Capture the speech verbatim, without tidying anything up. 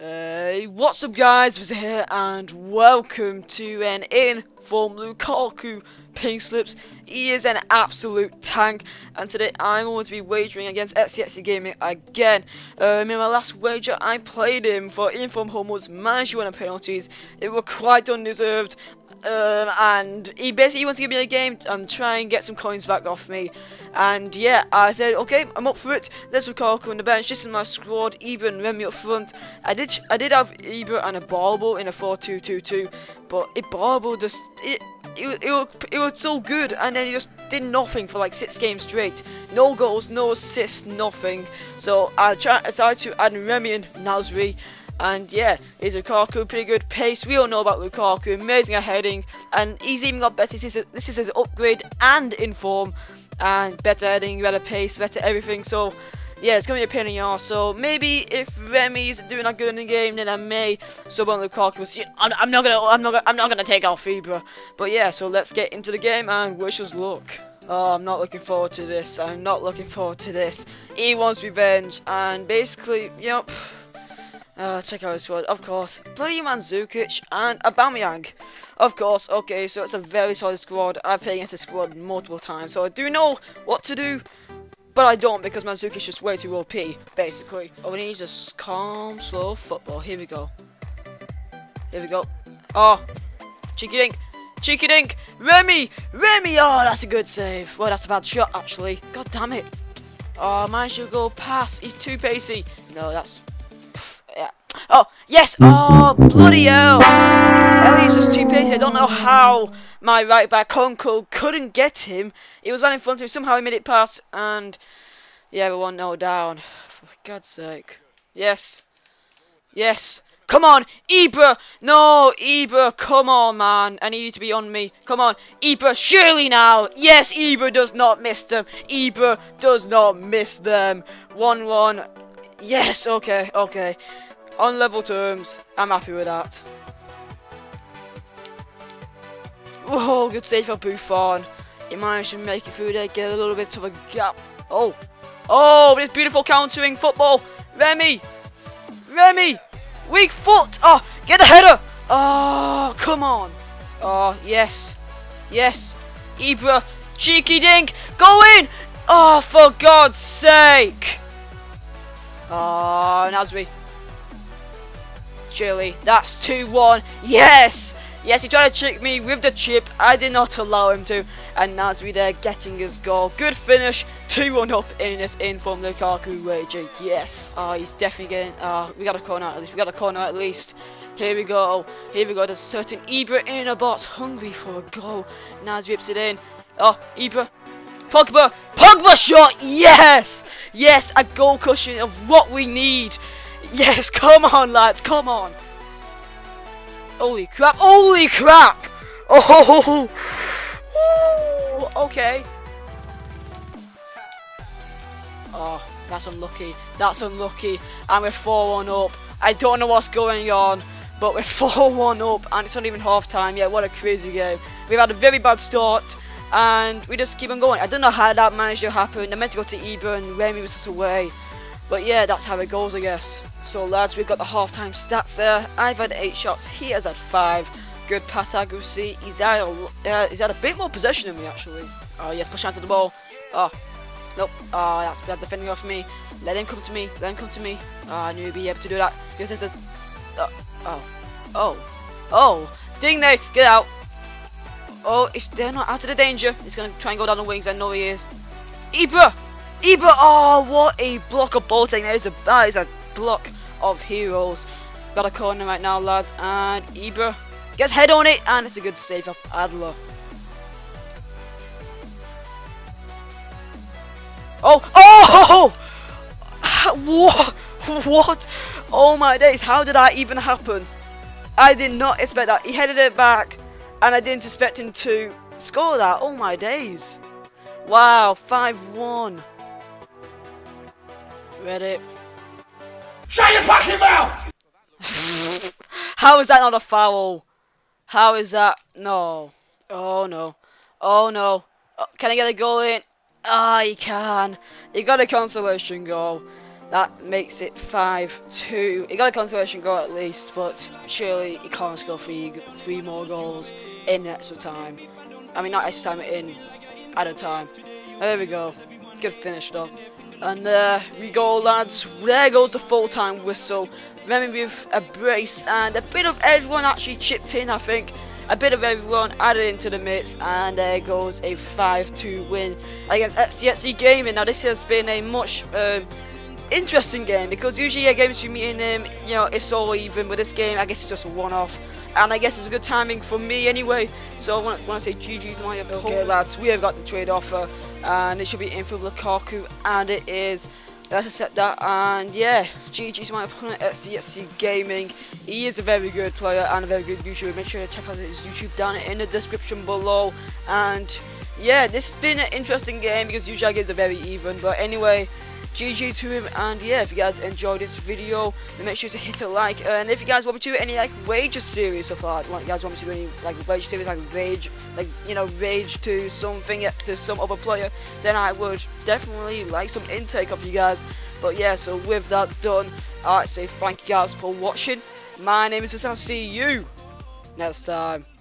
Uh, what's up guys, Vizeh here and welcome to an in-form Lukaku ping slips. He is an absolute tank and today I'm going to be wagering against xDxEGaming again. Um, in my last wager I played him for in-form home runs, managed and penalties. It were quite undeserved. Um, and he basically wants to give me a game and try and get some coins back off me. And yeah, I said, okay, I'm up for it. There's Lukaku on the bench. This is my squad, Eben, Remy up front. I did I did have Ibra and a Barbo in a four two two two, but it Barbo just, it, it, it, looked, it looked so good. And then he just did nothing for like six games straight. No goals, no assists, nothing. So I tried, I tried to add Remy and Nasri. And yeah, he's Lukaku, pretty good pace. We all know about Lukaku, amazing at heading, and he's even got better. This is, a, this is his upgrade and in form, and better heading, better pace, better everything. So yeah, it's going to be a pain in the arse. So maybe if Remy's doing not good in the game, then I may sub on Lukaku. See, I'm, I'm not gonna, I'm not, I'm not gonna take off Ibra. But yeah, so let's get into the game and wish us luck. Oh, I'm not looking forward to this. I'm not looking forward to this. He wants revenge, and basically, you know. Uh, check out his squad, of course. Bloody Mandzukic and Aubameyang. Of course, okay, so it's a very solid squad. I've played against this squad multiple times, so I do know what to do, but I don't because Mandzukic is just way too O P, basically. Oh, we need just calm, slow football. Here we go. Here we go. Oh, cheeky dink. Cheeky dink. Remy! Remy! Oh, that's a good save. Well, that's a bad shot, actually. God damn it. Oh, man, should go past. He's too pacey. No, that's... Yeah. Oh, yes! Oh, bloody hell! Elliott's just too pacey. I don't know how my right back, Conco, couldn't get him. He was running in front of him. Somehow he made it pass, and yeah, we won no down. For God's sake. Yes. Yes. Come on, Ibra! No, Ibra, come on, man. I need you to be on me. Come on, Ibra, surely now! Yes, Ibra does not miss them. Ibra does not miss them. one one. Yes, okay, okay. On level terms, I'm happy with that. Whoa, good save for Buffon. He managed to make it through there, get a little bit of a gap. Oh, oh, this beautiful countering football. Remy, Remy, weak foot. Oh, get the header. Oh, come on. Oh, yes, yes. Ibra, cheeky dink, go in. Oh, for God's sake. Oh, Nasri. Surely, that's two one. Yes! Yes, he tried to trick me with the chip. I did not allow him to. And Nasri there getting his goal. Good finish. two one up in this in-form Lukaku wager. Yes. Oh, he's definitely getting... Oh, we got a corner at least. We got a corner at least. Here we go. Here we go. There's a certain Ibra in a box. Hungry for a goal. Nasri rips it in. Oh, Ibra. Pogba! Pogba shot! Yes! Yes, a goal cushion of what we need. Yes, come on, lads, come on. Holy crap, holy crap! Oh! Ooh, okay. Oh, that's unlucky. That's unlucky. And we're four one up. I don't know what's going on. But we're four one up, and it's not even half-time yet. What a crazy game. We've had a very bad start. And we just keep on going. I don't know how that managed to happen. I meant to go to Ibra and Remy was just away. But yeah, that's how it goes, I guess. So lads, we've got the half-time stats there. I've had eight shots. He has had five. Good pass accuracy. He's had a, uh, he's had a bit more possession than me, actually. Oh, yes, push down to the ball. Oh, nope. Oh, that's bad defending off me. Let him come to me. Let him come to me. Oh, I knew he'd be able to do that. Yes, yes, yes. Oh, oh, oh. Oh. Ding there. Get out. Oh, it's, they're not out of the danger. He's going to try and go down the wings. I know he is. Ibra! Ibra! Oh, what a block of Bolting. That is a, that is a block of heroes. Got a corner right now, lads. And Ibra gets head on it. And it's a good save off Adler. Oh! Oh! What? What? Oh, my days. How did that even happen? I did not expect that. He headed it back. And I didn't expect him to score that. Oh my days. Wow, five one. Read it. Shut your fucking mouth! How is that not a foul? How is that? No. Oh no. Oh no. Oh, can I get a goal in? Ah, oh, he can. He got a consolation goal. That makes it five two. He got a consolation goal at least, but surely he can't score three, three more goals in extra time. I mean, not extra time, in at a time. And there we go. Good finish, though. And there we go, lads. There goes the full-time whistle. Remy with a brace, and a bit of everyone actually chipped in, I think. A bit of everyone added into the mix, and there goes a five two win against xDxEGaming. Now, this has been a much um, interesting game, because usually a game you meet in him, you know, it's all even, but this game, I guess it's just a one-off. And I guess it's a good timing for me anyway, so I want, want to say G G to my opponent. Okay, lads, we have got the trade offer, and it should be in for Lukaku, and it is. Let's accept that, and yeah, G G to my opponent, xDxEGaming. He is a very good player and a very good YouTuber. Make sure to check out his YouTube down in the description below. And yeah, this has been an interesting game, because usually our games are very even, but anyway, G G to him. And yeah, if you guys enjoyed this video, then make sure to hit a like, and if you guys want me to do any like wager series stuff like that, if you guys want me to do any like wager series, like rage, like, you know, rage to something, to some other player, then I would definitely like some intake of you guys. But yeah, so with that done, I'd say thank you guys for watching. My name is Vizeh, I'll see you next time.